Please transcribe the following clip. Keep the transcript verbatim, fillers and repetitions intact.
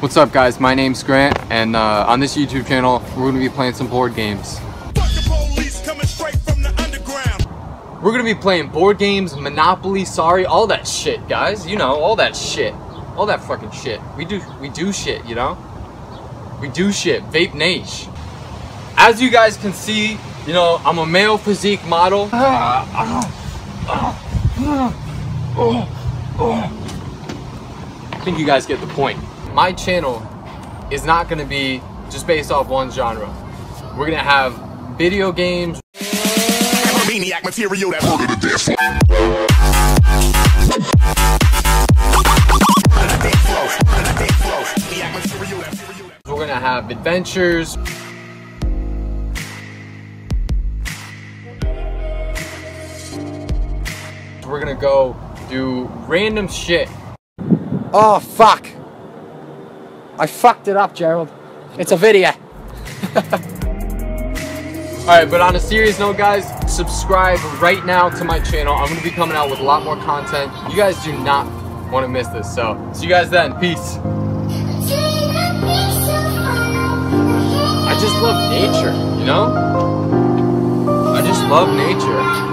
What's up guys, my name's Grant, and uh, on this YouTube channel, we're going to be playing some board games. We're going to be playing board games, Monopoly, Sorry, all that shit, guys. You know, all that shit. All that fucking shit. We do we do shit, you know? We do shit. Vape Nation. As you guys can see, you know, I'm a male physique model. I think you guys get the point. My channel is not going to be just based off one genre. We're going to have video games, material that we're going to have adventures. We're going to go do random shit. Oh fuck. I fucked it up, Gerald. It's a video. Alright, but on a serious note, guys, subscribe right now to my channel. I'm going to be coming out with a lot more content. You guys do not want to miss this. So, see you guys then. Peace. I just love nature, you know? I just love nature.